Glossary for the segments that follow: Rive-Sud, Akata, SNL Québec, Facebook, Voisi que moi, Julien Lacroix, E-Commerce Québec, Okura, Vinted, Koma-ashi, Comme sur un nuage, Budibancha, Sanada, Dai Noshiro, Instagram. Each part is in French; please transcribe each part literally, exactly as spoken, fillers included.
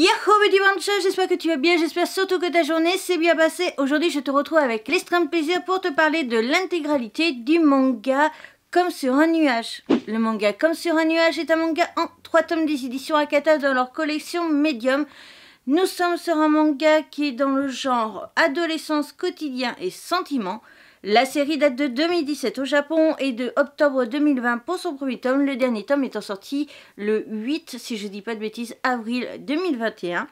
Yahoo Budibancha, j'espère que tu vas bien, j'espère surtout que ta journée s'est bien passée. Aujourd'hui je te retrouve avec l'extrême plaisir pour te parler de l'intégralité du manga Comme sur un nuage. Le manga Comme sur un nuage est un manga en trois tomes des éditions Akata dans leur collection Medium. Nous sommes sur un manga qui est dans le genre adolescence, quotidien et sentiments. La série date de deux mille dix-sept au Japon et de octobre deux mille vingt pour son premier tome, le dernier tome étant sorti le huit, si je dis pas de bêtises, avril deux mille vingt et un.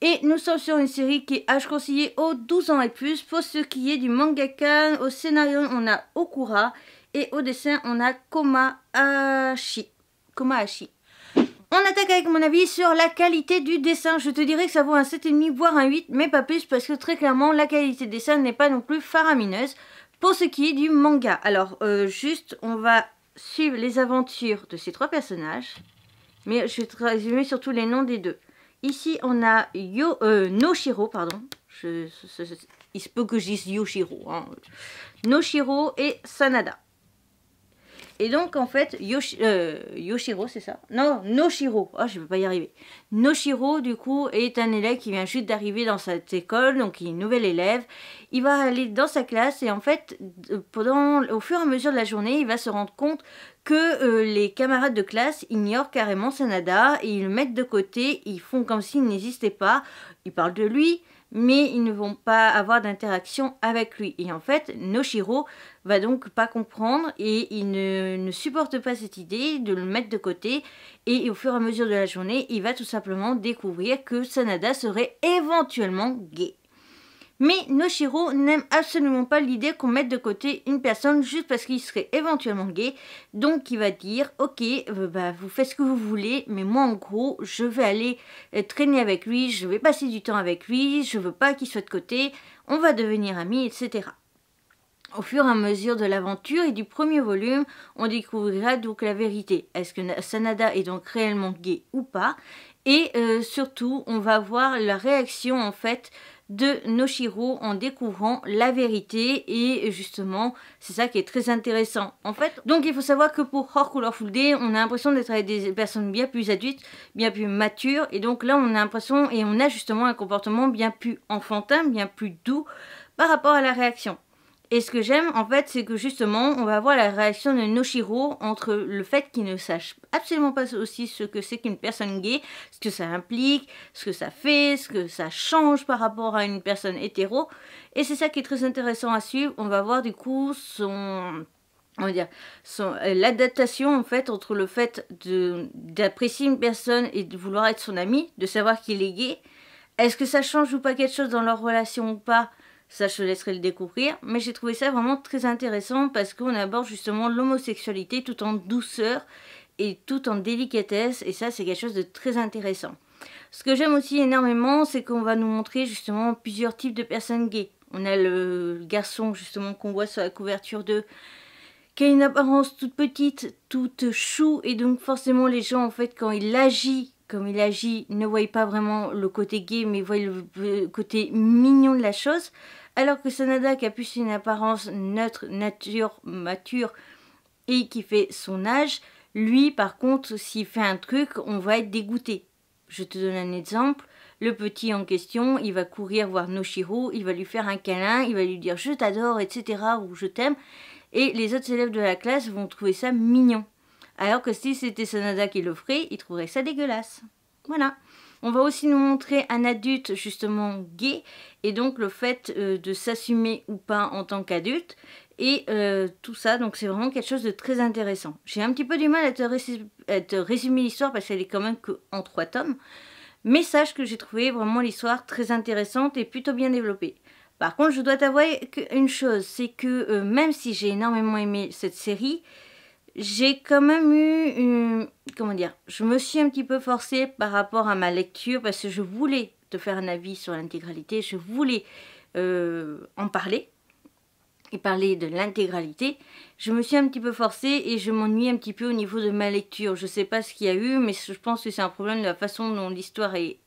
Et nous sommes sur une série qui est âge conseillé aux douze ans et plus. Pour ce qui est du mangaka, au scénario on a Okura et au dessin on a Koma-ashi. Koma-ashi. On attaque avec mon avis sur la qualité du dessin. Je te dirais que ça vaut un sept virgule cinq voire un huit, mais pas plus parce que très clairement la qualité du dessin n'est pas non plus faramineuse pour ce qui est du manga. Alors euh, juste on va suivre les aventures de ces trois personnages, mais je vais te résumer surtout les noms des deux. Ici on a Yo, euh, Noshiro, pardon, je, je, je, il se peut que je dise Yoshiro, hein. Noshiro et Sanada. Et donc en fait, Yoshi, euh, Yoshiro, c'est ça? Non, Noshiro. Ah, oh, je ne peux pas y arriver. Noshiro, du coup, est un élève qui vient juste d'arriver dans cette école, donc il est nouvel élève. Il va aller dans sa classe et en fait, pendant, au fur et à mesure de la journée, il va se rendre compte que euh, les camarades de classe ignorent carrément Sanada et ils le mettent de côté, ils font comme s'il n'existait pas, ils parlent de lui, mais ils ne vont pas avoir d'interaction avec lui. Et en fait, Noshiro va donc pas comprendre et il ne, ne supporte pas cette idée de le mettre de côté. Et au fur et à mesure de la journée, il va tout simplement découvrir que Sanada serait éventuellement gay. Mais Noshiro n'aime absolument pas l'idée qu'on mette de côté une personne juste parce qu'il serait éventuellement gay. Donc il va dire, ok, bah, vous faites ce que vous voulez, mais moi en gros, je vais aller traîner avec lui, je vais passer du temps avec lui, je veux pas qu'il soit de côté, on va devenir amis, et cetera. Au fur et à mesure de l'aventure et du premier volume, on découvrira donc la vérité. Est-ce que Sanada est donc réellement gay ou pas? Et euh, surtout, on va voir la réaction en fait de Noshiro en découvrant la vérité, et justement c'est ça qui est très intéressant en fait. Donc il faut savoir que pour Hor Colorful Day on a l'impression d'être avec des personnes bien plus adultes, bien plus matures, et donc là on a l'impression et on a justement un comportement bien plus enfantin, bien plus doux par rapport à la réaction. Et ce que j'aime en fait, c'est que justement on va voir la réaction de Noshiro entre le fait qu'il ne sache absolument pas aussi ce que c'est qu'une personne gay, ce que ça implique, ce que ça fait, ce que ça change par rapport à une personne hétéro. Et c'est ça qui est très intéressant à suivre. On va voir du coup son... on va dire, l'adaptation en fait entre le fait d'apprécier une personne et de vouloir être son ami, de savoir qu'il est gay. Est-ce que ça change ou pas quelque chose dans leur relation ou pas? Ça, je laisserai le découvrir, mais j'ai trouvé ça vraiment très intéressant parce qu'on aborde justement l'homosexualité tout en douceur et tout en délicatesse, et ça, c'est quelque chose de très intéressant. Ce que j'aime aussi énormément, c'est qu'on va nous montrer justement plusieurs types de personnes gays. On a le garçon justement qu'on voit sur la couverture de... qui a une apparence toute petite, toute chou, et donc forcément les gens en fait quand il agit... comme il agit, ne voyez pas vraiment le côté gay, mais voyez le côté mignon de la chose. Alors que Sanada, qui a plus une apparence neutre, nature, mature, et qui fait son âge, lui, par contre, s'il fait un truc, on va être dégoûté. Je te donne un exemple. Le petit en question, il va courir voir Noshiro, il va lui faire un câlin, il va lui dire « je t'adore », et cetera ou « je t'aime ». Et les autres élèves de la classe vont trouver ça mignon. Alors que si c'était Sanada qui le ferait, il trouverait ça dégueulasse. Voilà. On va aussi nous montrer un adulte justement gay, et donc le fait euh, de s'assumer ou pas en tant qu'adulte, et euh, tout ça, donc c'est vraiment quelque chose de très intéressant. J'ai un petit peu du mal à te, rés à te résumer l'histoire parce qu'elle est quand même qu'en trois tomes, mais sache que j'ai trouvé vraiment l'histoire très intéressante et plutôt bien développée. Par contre, je dois t'avouer une chose, c'est que euh, même si j'ai énormément aimé cette série, j'ai quand même eu une... comment dire, je me suis un petit peu forcée par rapport à ma lecture parce que je voulais te faire un avis sur l'intégralité, je voulais euh, en parler et parler de l'intégralité. Je me suis un petit peu forcée et je m'ennuie un petit peu au niveau de ma lecture. Je sais pas ce qu'il y a eu, mais je pense que c'est un problème de la façon dont l'histoire est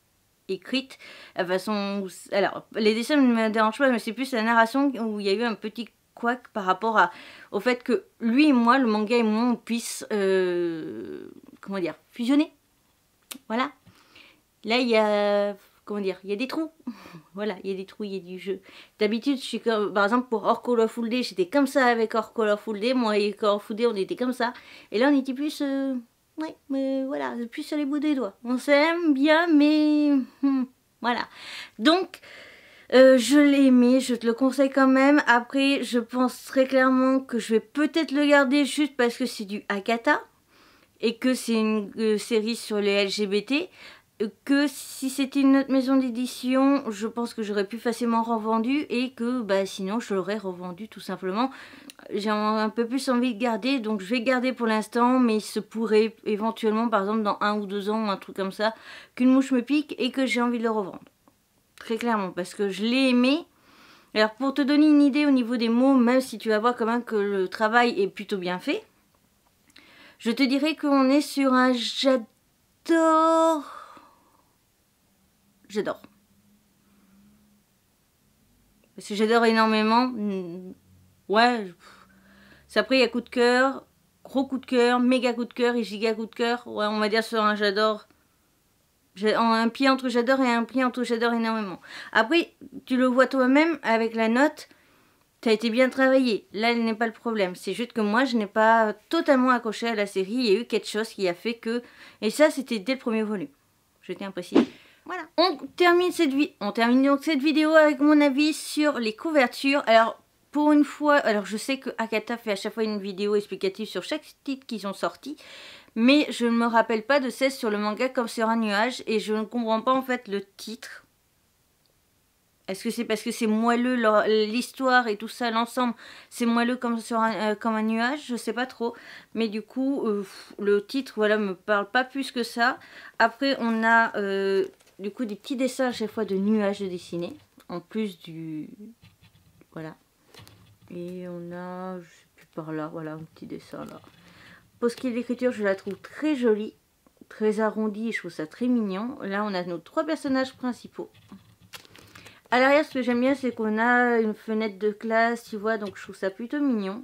écrite, la façon où... alors, les dessins ne me dérangent pas, mais c'est plus la narration où il y a eu un petit... quoi que par rapport à, au fait que lui et moi, le manga et moi, on puisse, euh, comment dire, fusionner. Voilà. Là, il y a... Comment dire? Il y a des trous. Voilà, il y a des trous, il y a du jeu. D'habitude, je suis comme... Par exemple, pour Or Colorful Day, j'étais comme ça avec Or Colorful Day. Moi et Colorful Day, on était comme ça. Et là, on était plus... Euh... Ouais, mais voilà, plus sur les bouts des doigts. On s'aime bien, mais... Hum, voilà. Donc... Euh, je l'ai aimé, je te le conseille quand même. Après, je pense très clairement que je vais peut-être le garder juste parce que c'est du Akata et que c'est une euh, série sur les L G B T. Que si c'était une autre maison d'édition, je pense que j'aurais pu facilement revendu et que bah, sinon je l'aurais revendu tout simplement. J'ai un peu plus envie de garder, donc je vais garder pour l'instant, mais il se pourrait éventuellement, par exemple dans un ou deux ans, un truc comme ça, qu'une mouche me pique et que j'ai envie de le revendre. Très clairement, parce que je l'ai aimé. Alors pour te donner une idée au niveau des mots, même si tu vas voir quand même que le travail est plutôt bien fait, je te dirais qu'on est sur un j'adore... J'adore. Parce que j'adore énormément. Ouais, c'est après il y a coup de cœur, gros coup de cœur, méga coup de cœur et giga coup de cœur. Ouais, on va dire sur un j'adore... Un pied entre j'adore et un pied entre j'adore énormément. Après, tu le vois toi-même avec la note, ça a été bien travaillé. Là, elle n'est pas le problème. C'est juste que moi, je n'ai pas totalement accroché à la série. Il y a eu quelque chose qui a fait que... Et ça, c'était dès le premier volume. Je tiens à préciser. Voilà. On termine, cette vi... On termine donc cette vidéo avec mon avis sur les couvertures. Alors, pour une fois... Alors, je sais que Akata fait à chaque fois une vidéo explicative sur chaque titre qu'ils ont sorti. Mais je ne me rappelle pas de cesse sur le manga Comme sur un nuage et je ne comprends pas en fait le titre. Est-ce que c'est parce que c'est moelleux l'histoire et tout ça, l'ensemble, c'est moelleux comme, sur un, euh, comme un nuage? Je sais pas trop. Mais du coup, euh, le titre, voilà, me parle pas plus que ça. Après, on a euh, du coup des petits dessins à chaque fois de nuages de dessinés. En plus du... Voilà. Et on a, je sais plus par là, voilà, un petit dessin là. Pour ce qui est de l'écriture, je la trouve très jolie, très arrondie, je trouve ça très mignon. Là, on a nos trois personnages principaux. À l'arrière, ce que j'aime bien, c'est qu'on a une fenêtre de classe, tu vois, donc je trouve ça plutôt mignon.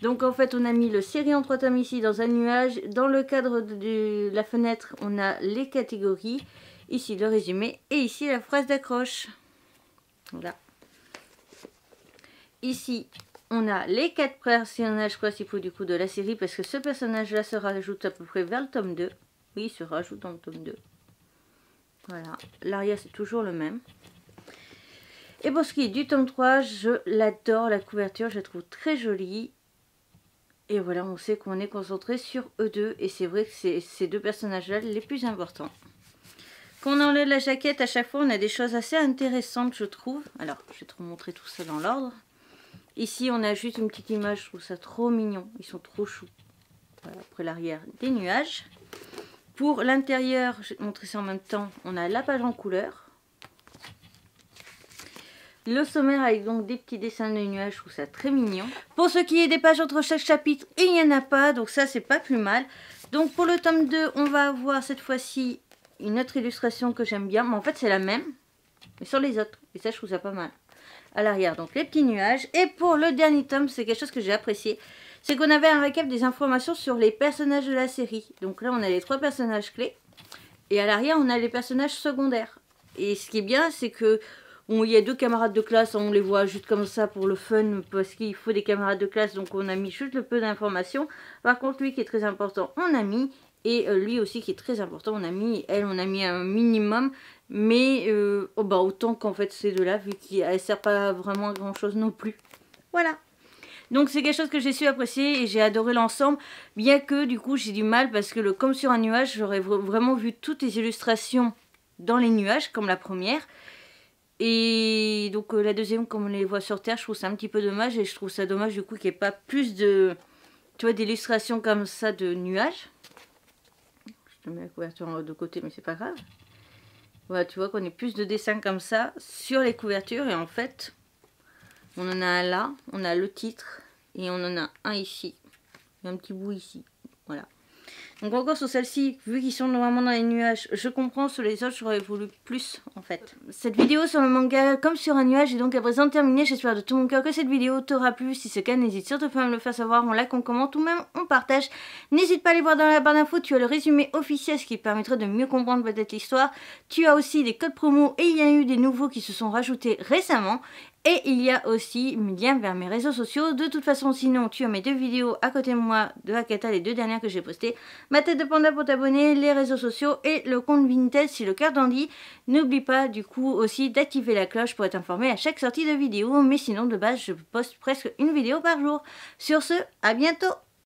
Donc, en fait, on a mis le série en trois tomes ici, dans un nuage. Dans le cadre de la fenêtre, on a les catégories. Ici, le résumé et ici, la phrase d'accroche. Voilà. Ici... On a les quatre personnages principaux du coup de la série parce que ce personnage-là se rajoute à peu près vers le tome deux. Oui, il se rajoute dans le tome deux. Voilà. L'arrière, c'est toujours le même. Et pour ce qui est du tome trois, je l'adore, la couverture, je la trouve très jolie. Et voilà, on sait qu'on est concentré sur eux deux. Et c'est vrai que c'est ces deux personnages-là les plus importants. Quand on enlève la jaquette, à chaque fois, on a des choses assez intéressantes, je trouve. Alors, je vais te montrer tout ça dans l'ordre. Ici, on a juste une petite image, je trouve ça trop mignon. Ils sont trop choux. Voilà, après l'arrière, des nuages. Pour l'intérieur, je vais te montrer ça en même temps, on a la page en couleur. Le sommaire avec donc des petits dessins de nuages, je trouve ça très mignon. Pour ce qui est des pages entre chaque chapitre, il n'y en a pas, donc ça, c'est pas plus mal. Donc pour le tome deux, on va avoir cette fois-ci une autre illustration que j'aime bien. Mais en fait, c'est la même, mais sur les autres. Et ça, je trouve ça pas mal. À l'arrière, donc les petits nuages. Et pour le dernier tome, c'est quelque chose que j'ai apprécié, c'est qu'on avait un récap des informations sur les personnages de la série. Donc là, on a les trois personnages clés. Et à l'arrière, on a les personnages secondaires. Et ce qui est bien, c'est que bon, il y a deux camarades de classe, on les voit juste comme ça pour le fun, parce qu'il faut des camarades de classe, donc on a mis juste le peu d'informations. Par contre, lui qui est très important, on a mis. Et lui aussi qui est très important, on a mis, elle, on a mis un minimum. Mais euh, oh bah autant qu'en fait ces deux-là, vu qu'elles ne servent pas vraiment à grand-chose non plus. Voilà. Donc c'est quelque chose que j'ai su apprécier et j'ai adoré l'ensemble. Bien que du coup j'ai du mal parce que le Comme sur un nuage, j'aurais vraiment vu toutes les illustrations dans les nuages, comme la première. Et donc euh, la deuxième, comme on les voit sur Terre, je trouve ça un petit peu dommage. Et je trouve ça dommage du coup qu'il n'y ait pas plus de, tu vois, d'illustrations comme ça de nuages. Je te mets la couverture de côté, mais c'est pas grave. Voilà, tu vois qu'on ait plus de dessins comme ça sur les couvertures. Et en fait, on en a un là, on a le titre et on en a un ici. Et un petit bout ici, voilà. Donc encore sur celle-ci, vu qu'ils sont normalement dans les nuages, je comprends, sur les autres j'aurais voulu plus en fait. Cette vidéo sur le manga Comme sur un nuage est donc à présent terminée, j'espère de tout mon cœur que cette vidéo t'aura plu. Si c'est le cas, n'hésite surtout pas à me le faire savoir, on like, on commente ou même on partage. N'hésite pas à aller voir dans la barre d'infos, tu as le résumé officiel, ce qui te permettra de mieux comprendre peut-être l'histoire. Tu as aussi des codes promo et il y a eu des nouveaux qui se sont rajoutés récemment. Et il y a aussi mes liens vers mes réseaux sociaux. De toute façon, sinon, tu as mes deux vidéos à côté de moi de Akata, les deux dernières que j'ai postées. Ma tête de panda pour t'abonner, les réseaux sociaux et le compte Vinted si le cœur t'en dit. N'oublie pas du coup aussi d'activer la cloche pour être informé à chaque sortie de vidéo. Mais sinon, de base, je poste presque une vidéo par jour. Sur ce, à bientôt!